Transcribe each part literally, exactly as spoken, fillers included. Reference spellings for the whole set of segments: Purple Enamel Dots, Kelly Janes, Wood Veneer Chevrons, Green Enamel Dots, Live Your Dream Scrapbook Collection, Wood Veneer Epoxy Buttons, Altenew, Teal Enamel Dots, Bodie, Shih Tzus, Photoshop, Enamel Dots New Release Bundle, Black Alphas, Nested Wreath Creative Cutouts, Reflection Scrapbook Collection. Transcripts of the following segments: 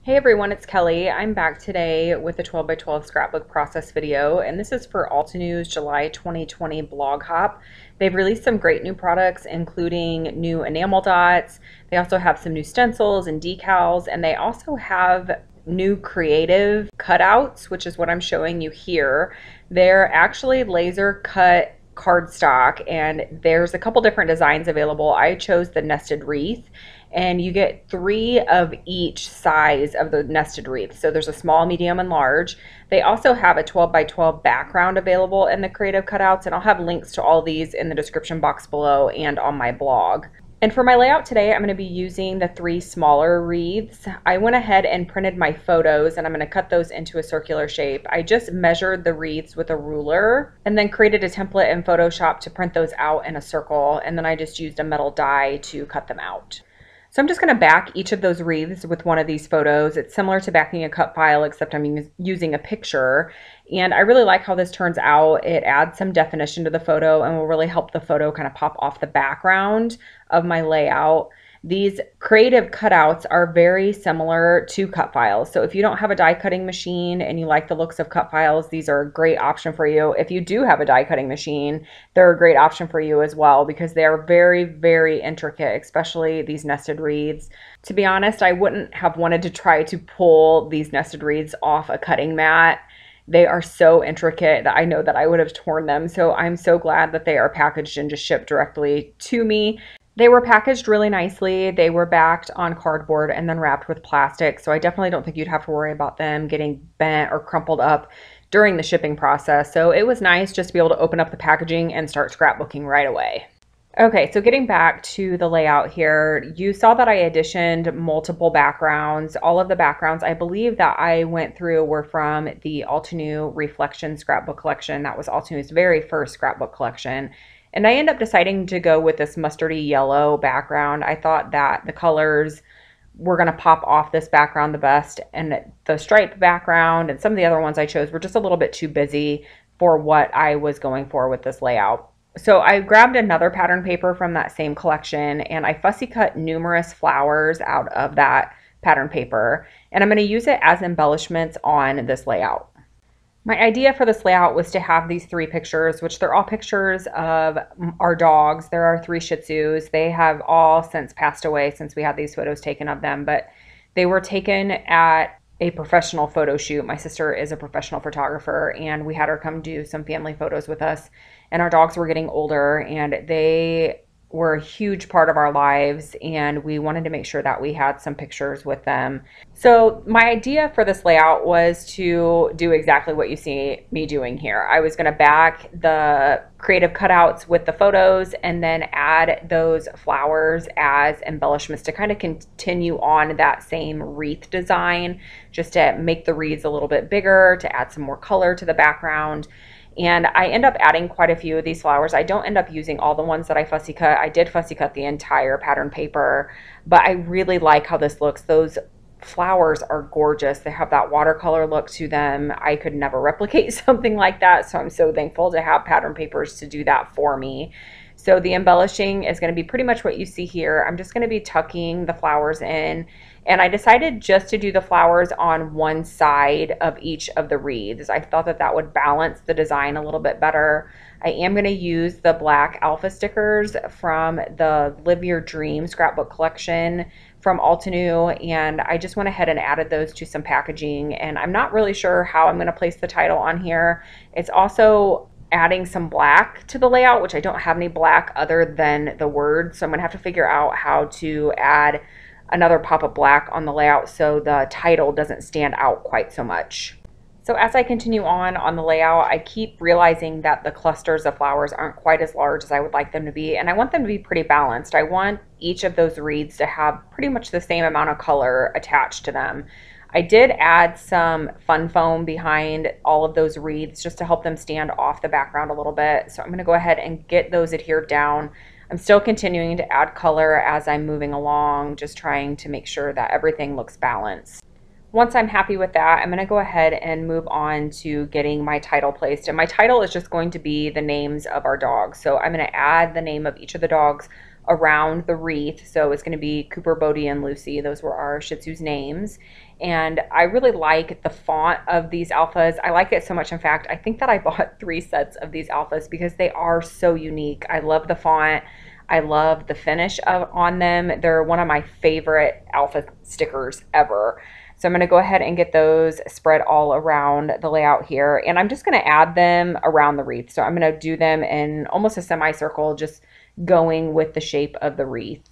Hey everyone, it's Kelly. I'm back today with a twelve by twelve scrapbook process video, and this is for Altenew's July twenty twenty blog hop. They've released some great new products, including new enamel dots. They also have some new stencils and decals, and they also have new creative cutouts, which is what I'm showing you here. They're actually laser cut cardstock, and there's a couple different designs available. I chose the nested wreath, and you get three of each size of the nested wreath. So there's a small, medium, and large. They also have a twelve by twelve background available in the creative cutouts, and I'll have links to all these in the description box below and on my blog. And for my layout today, I'm going to be using the three smaller wreaths. I went ahead and printed my photos, and I'm going to cut those into a circular shape. I just measured the wreaths with a ruler and then created a template in Photoshop to print those out in a circle, and then I just used a metal die to cut them out. So I'm just going to back each of those wreaths with one of these photos. It's similar to backing a cut file, except I'm using a picture. And I really like how this turns out. It adds some definition to the photo and will really help the photo kind of pop off the background of my layout. These creative cutouts are very similar to cut files. So if you don't have a die cutting machine and you like the looks of cut files, these are a great option for you. If you do have a die cutting machine, they're a great option for you as well, because they are very, very intricate, especially these nested wreaths. To be honest, I wouldn't have wanted to try to pull these nested wreaths off a cutting mat. They are so intricate that I know that I would have torn them. So I'm so glad that they are packaged and just shipped directly to me. They were packaged really nicely. They were backed on cardboard and then wrapped with plastic. So I definitely don't think you'd have to worry about them getting bent or crumpled up during the shipping process. So it was nice just to be able to open up the packaging and start scrapbooking right away. Okay, so getting back to the layout here, you saw that I additioned multiple backgrounds. All of the backgrounds I believe that I went through were from the Altenew Reflection Scrapbook Collection. That was Altenew's very first scrapbook collection. And I end up deciding to go with this mustardy yellow background. I thought that the colors were going to pop off this background the best, and the stripe background and some of the other ones I chose were just a little bit too busy for what I was going for with this layout. So I grabbed another pattern paper from that same collection, and I fussy cut numerous flowers out of that pattern paper, and I'm going to use it as embellishments on this layout. My idea for this layout was to have these three pictures, which they're all pictures of our dogs. There are three Shih Tzus. They have all since passed away since we had these photos taken of them, but they were taken at a professional photo shoot. My sister is a professional photographer, and we had her come do some family photos with us, and our dogs were getting older, and they were a huge part of our lives, and we wanted to make sure that we had some pictures with them. So my idea for this layout was to do exactly what you see me doing here. I was going to back the creative cutouts with the photos and then add those flowers as embellishments to kind of continue on that same wreath design, just to make the wreaths a little bit bigger, to add some more color to the background. And I end up adding quite a few of these flowers. I don't end up using all the ones that I fussy cut. I did fussy cut the entire pattern paper, but I really like how this looks. Those flowers are gorgeous. They have that watercolor look to them. I could never replicate something like that, so I'm so thankful to have pattern papers to do that for me. So the embellishing is going to be pretty much what you see here. I'm just going to be tucking the flowers in, and I decided just to do the flowers on one side of each of the wreaths. I thought that that would balance the design a little bit better. I am going to use the Black Alpha stickers from the Live Your Dream Scrapbook Collection from Altenew, and I just went ahead and added those to some packaging, and I'm not really sure how I'm going to place the title on here. It's also adding some black to the layout, which I don't have any black other than the words, so I'm gonna have to figure out how to add another pop of black on the layout so the title doesn't stand out quite so much. So as I continue on on the layout, I keep realizing that the clusters of flowers aren't quite as large as I would like them to be, and I want them to be pretty balanced. I want each of those wreaths to have pretty much the same amount of color attached to them. I did add some fun foam behind all of those wreaths just to help them stand off the background a little bit. So I'm going to go ahead and get those adhered down. I'm still continuing to add color as I'm moving along, just trying to make sure that everything looks balanced. Once I'm happy with that, I'm going to go ahead and move on to getting my title placed. And my title is just going to be the names of our dogs. So I'm going to add the name of each of the dogs around the wreath. So it's going to be Cooper, Bodie, and Lucy. Those were our Shih Tzus names. And I really like the font of these alphas. I like it so much. In fact, I think that I bought three sets of these alphas because they are so unique. I love the font. I love the finish of, on them. They're one of my favorite alpha stickers ever. So I'm going to go ahead and get those spread all around the layout here. And I'm just going to add them around the wreath. So I'm going to do them in almost a semicircle, just going with the shape of the wreath.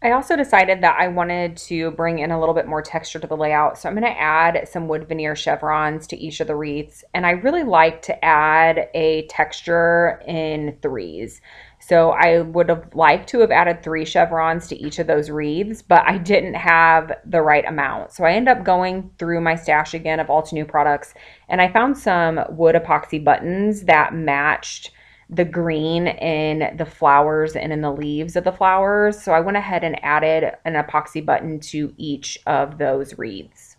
I also decided that I wanted to bring in a little bit more texture to the layout. So I'm going to add some wood veneer chevrons to each of the wreaths. And I really like to add a texture in threes. So I would have liked to have added three chevrons to each of those wreaths, but I didn't have the right amount. So I ended up going through my stash again of Altenew products, and I found some wood epoxy buttons that matched the green in the flowers and in the leaves of the flowers. So I went ahead and added an epoxy button to each of those wreaths.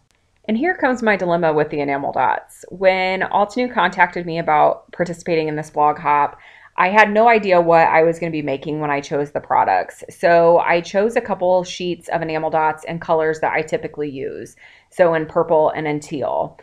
And here comes my dilemma with the enamel dots. When Altenew contacted me about participating in this blog hop, I had no idea what I was going to be making when I chose the products. So I chose a couple sheets of enamel dots and colors that I typically use, so in purple and in teal.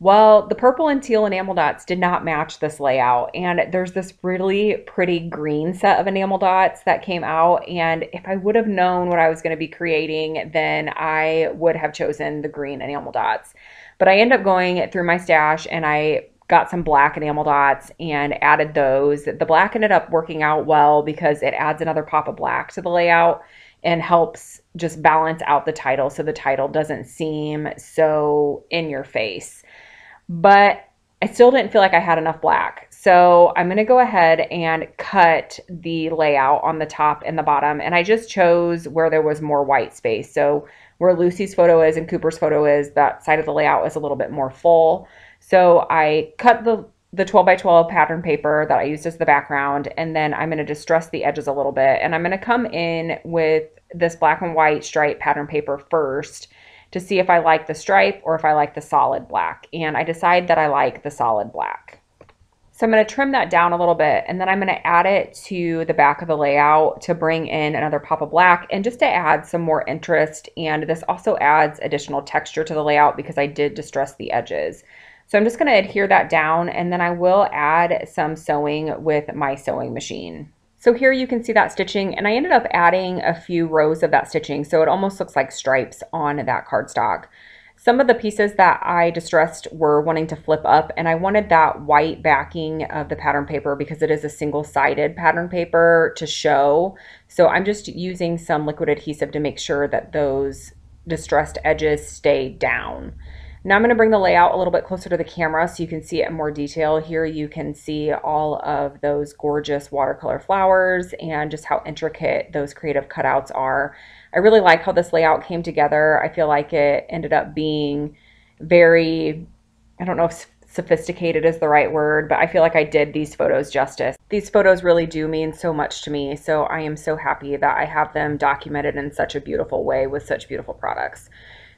Well, the purple and teal enamel dots did not match this layout, and there's this really pretty green set of enamel dots that came out, and if I would have known what I was going to be creating, then I would have chosen the green enamel dots. But I ended up going through my stash, and I got some black enamel dots and added those. The black ended up working out well because it adds another pop of black to the layout and helps just balance out the title so the title doesn't seem so in your face. But I still didn't feel like I had enough black. So I'm going to go ahead and cut the layout on the top and the bottom. And I just chose where there was more white space. So where Lucy's photo is and Cooper's photo is, that side of the layout is a little bit more full. So I cut the, the twelve by twelve pattern paper that I used as the background, and then I'm going to distress the edges a little bit. And I'm going to come in with this black and white stripe pattern paper first to see if I like the stripe or if I like the solid black. And I decide that I like the solid black. So I'm going to trim that down a little bit, and then I'm going to add it to the back of the layout to bring in another pop of black and just to add some more interest. And this also adds additional texture to the layout because I did distress the edges. So I'm just going to adhere that down, and then I will add some sewing with my sewing machine. So here you can see that stitching, and I ended up adding a few rows of that stitching, so it almost looks like stripes on that cardstock. Some of the pieces that I distressed were wanting to flip up, and I wanted that white backing of the pattern paper because it is a single-sided pattern paper to show. So I'm just using some liquid adhesive to make sure that those distressed edges stay down. Now I'm going to bring the layout a little bit closer to the camera so you can see it in more detail. Here you can see all of those gorgeous watercolor flowers and just how intricate those creative cutouts are. I really like how this layout came together. I feel like it ended up being very, I don't know if sophisticated is the right word, but I feel like I did these photos justice. These photos really do mean so much to me, so I am so happy that I have them documented in such a beautiful way with such beautiful products.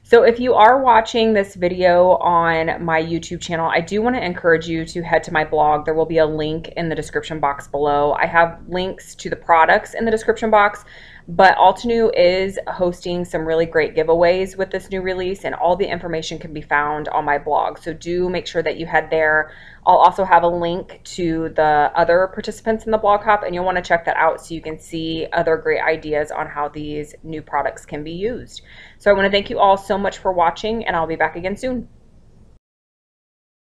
So if you are watching this video on my YouTube channel, I do want to encourage you to head to my blog. There will be a link in the description box below. I have links to the products in the description box, but Altenew is hosting some really great giveaways with this new release, and all the information can be found on my blog. So do make sure that you head there. I'll also have a link to the other participants in the blog hop, and you'll want to check that out so you can see other great ideas on how these new products can be used. So I want to thank you all so much for watching, and I'll be back again soon.